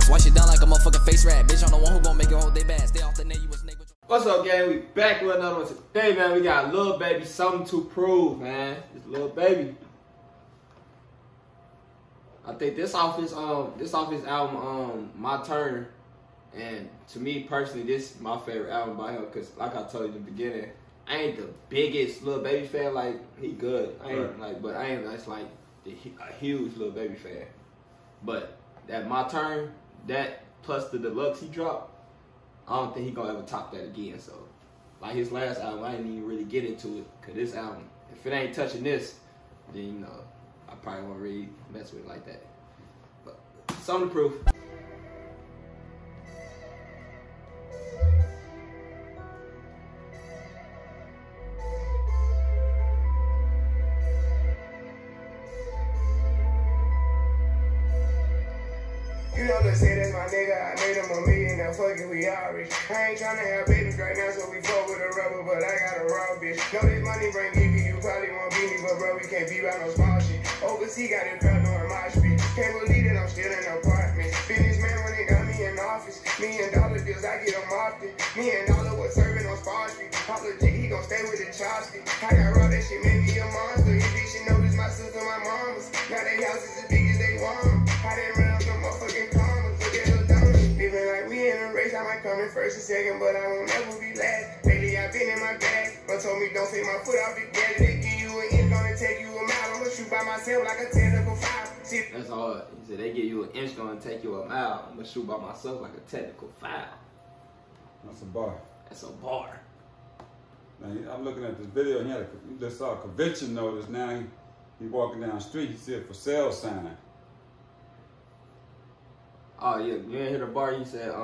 ass. Wash it down like a motherfucking face rat. Bitch, I'm the one who gon' make your whole day bad. Stay off the net, you a snake with. What's up, gang? We back with another one today, man. We got Lil Baby, Something to Prove, man. It's Lil Baby. I think this off his album, My Turn. And to me personally, this is my favorite album by him, cause like I told you in the beginning, I ain't the biggest Lil Baby fan. Like, he good, I ain't like, but I ain't like a huge Lil Baby fan. But that My Turn, that plus the deluxe he dropped, I don't think he gonna ever top that again. So, like his last album, I didn't even really get into it, cause this album, if it ain't touching this, then you know, I probably won't really mess with it like that. But Something to Prove. You know the say that's my nigga, I made him a million, now fuck it, we all rich. I ain't tryna have babies right now, so we fuck with a rubber, but I got a raw bitch. Know this money bring geeky, you probably won't be me, but bro, we can't be about no small shit. Overseas got it proud doing my street. Can't believe that I'm still in an apartment. Business man when they got me in office. $1 deals, I get them often. $1 was serving on Spawn Street. All legit, he gon' stay with the chopstick. I got raw, that shit made me a monster. You bitch, she know this my sister, my mama's. Now they house is as big as they want. I didn't run out them motherfucking coming first and second, but I won't ever be last. Lately I've been in my bag, but told me don't take my foot off the gas. They give you an inch, gonna take you a mile. I'ma shoot by myself like a technical foul. That's hard. He said they give you an inch, gonna take you a mile. I'ma shoot by myself like a technical foul. That's a bar. That's a bar. Now, I'm looking at this video. And he had just saw a conviction notice. Now he walking down the street. He see a for sale sign. Oh yeah, you ain't hit a bar. He said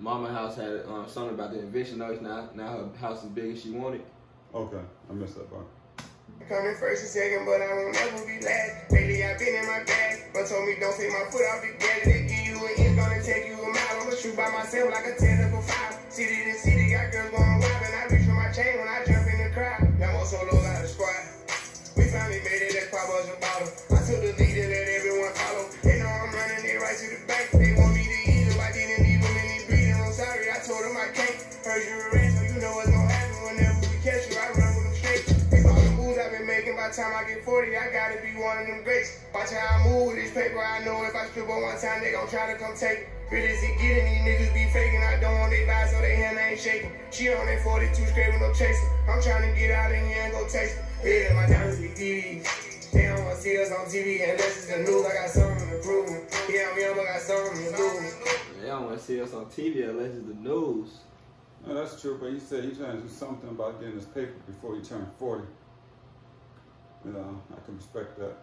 Mama house had something about the eviction notice. Now her house is big as she wanted. Okay, I messed up, bro. Coming first and second, but I won't ever be last. Lately I've been in my bag, but told me don't take my foot off the gas. They give you an inch, gonna take you a mile. I'ma shoot by myself like a technical foul. City to city, got girls going wild, and I reach for my chain when I jump in the crowd. Now I'm solo out of squad. We finally made it at $5 a bottle. I took the lead and let everyone follow. They know I'm running it right to the bank. They want me to eat if I didn't even. Told him I can't. Heard you were rich, so you know what's gonna happen whenever we catch you. I run with them straight. Think all the moves I've been making, by the time I get 40, I gotta be one of them greats. Watch how I move this paper. I know if I strip on one time, they gon' try to come take. Real as it getting, these niggas be faking. I don't want they vibes, so they hand ain't shaking. She on that 42 straight with no chasing. I'm trying to get out of here and go taste it. Yeah, my diamonds be DVDs. They don't wanna see us on TV unless it's the news. I got something to prove. Yeah, I'm young, I got something to prove. They don't want to see us on TV unless it's the news. No, that's true, but he said he's trying to do something about getting his paper before he turned 40. You know, I can respect that.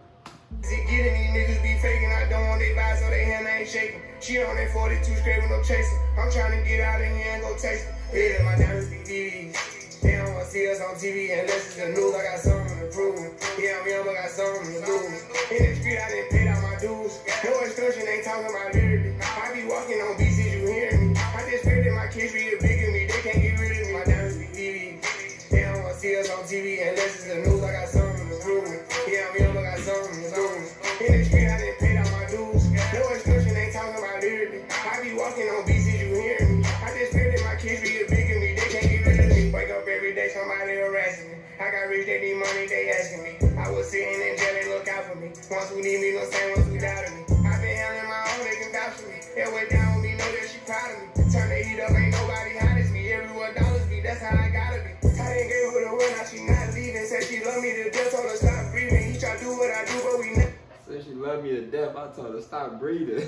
Is it getting these niggas be faking? I don't want they vibes, so they hand ain't shaking. She on that 42 straight with no chasing. I'm trying to get out of here and go taste it. Yeah, my diamonds be DVDs. They don't want to see us on TV unless it's the news. I got something to prove. Yeah, I'm young, I got something to lose. In the street, I didn't pay out my dues. No instruction, ain't talking about lyrically. I be walking on beats, did you hear me? I just pray that my kids be the big in me. They can't get rid of me. My diamonds be DVDs. They don't want to see us on TV unless it's the news. I got something to prove. Yeah, I'm young, I got something to lose. In the street, I didn't pay out my dues. No instruction, ain't talking about lyrically. I be walking on beats, did you hear me? I just pray that my kids be the big in me. They can't get rid of me. Wake up every day, somebody harassing me. I got rich, they need money, they asking me. I was sitting in jail, they look out for me. Once we need me, no say once we doubted me. I've been handling my own, they can vouch for me. They went down with me, know that she proud of me. Turn the heat up, ain't nobody hot as me. Everyone dollars me, that's how I gotta be. I didn't give her the one, now she not leaving. Said she love me to death, told her stop breathing. He try to do what I do, but we never. Said she love me to death, I told her stop breathing.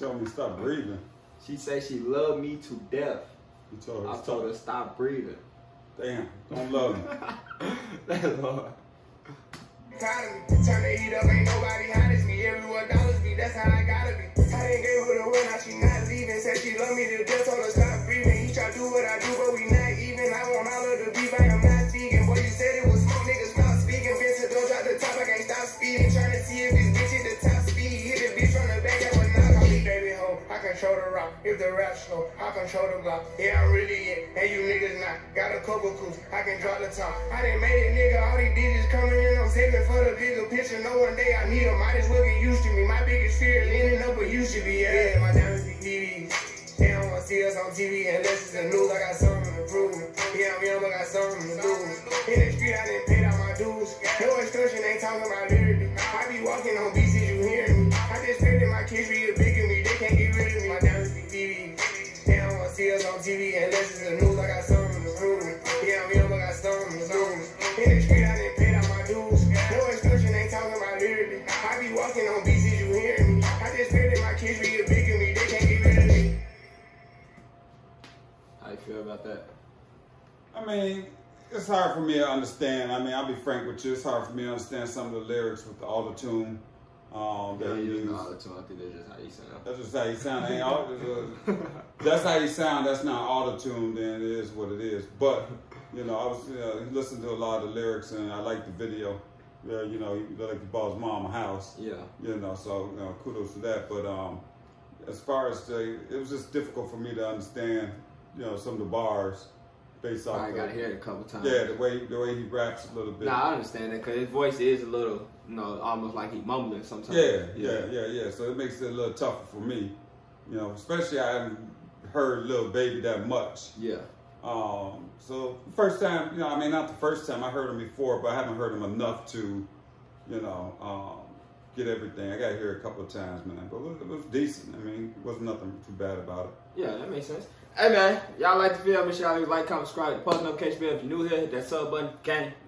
Told me stop breathing. She said she loved me to death. You told her I told her stop breathing. Damn, don't love me. That's hard. Turn the heat up, ain't nobody hot as me. Everyone dollars me, that's how I gotta be. I didn't give her the one, now she not leaving. Said she love me to death, told her stop breathing. He try to do what I do, but we not even. I want all of the beef, I am not speaking. Boy, you said it was smoke, niggas not speaking. Vincent, don't drop the top, I can't stop speeding. Trying to see if this bitch hit the top speed. Hit the bitch from the back, I would not call me baby hoe. I control the rock. If is the rap slow. I control the block. Yeah, I'm really it. And you niggas not. Got a couple crews. I can drop the top. I done made it, nigga. All these digits coming in. I'm saving for the bigger picture. No one day I need them. Might as well get used to me. My biggest fear is ending up where you should be. Yeah, my diamonds be TVs. They don't want to see us on TV unless it's the news. I got something to prove. Yeah, I'm young, but I got something to do. In the street, I done paid out my dues. No instruction ain't talking about lyrically. I be walking on BC, you hearing me? I just paid that my kids be a big and me. They can't get rid of me. My diamonds be TVs. They don't want to see us on TV unless it's the news. I got something to prove. Yeah, I'm young, but I got something to do. In the street, I done paid out my dues. No instruction ain't talking about lyrically. I be walking on BC, you hearing me? I just paid that my kids be a big and me. They can't get rid of me. How you feel about that? I mean, it's hard for me to understand. I mean, I'll be frank with you. It's hard for me to understand some of the lyrics with the auto-tune. Yeah, you use auto-tune. I think that's just how you sound. That's just how you sound. Ain't that's how you sound. That's not auto-tune. Then it is what it is. But, you know, I was listening to a lot of the lyrics, and I liked the video. Yeah, you know, you look like you bought his mama house. Yeah. You know, so you know, kudos to that. But as far as it was just difficult for me to understand, you know, some of the bars. I gotta hear it a couple times. Yeah, the way he raps a little bit. Nah, I understand that because his voice is a little, you know, almost like he mumbling sometimes. Yeah. So it makes it a little tougher for me, you know. Especially I haven't heard Lil Baby that much. Yeah. So first time, you know, I mean, not the first time I heard him before, but I haven't heard him enough to, you know, get everything. I gotta hear it a couple of times, man. But it was decent. I mean, it wasn't nothing too bad about it. Yeah, that makes sense. Hey man, y'all like the video, make sure y'all like, comment, subscribe, post notification bell if you're new here, hit that sub button, gang.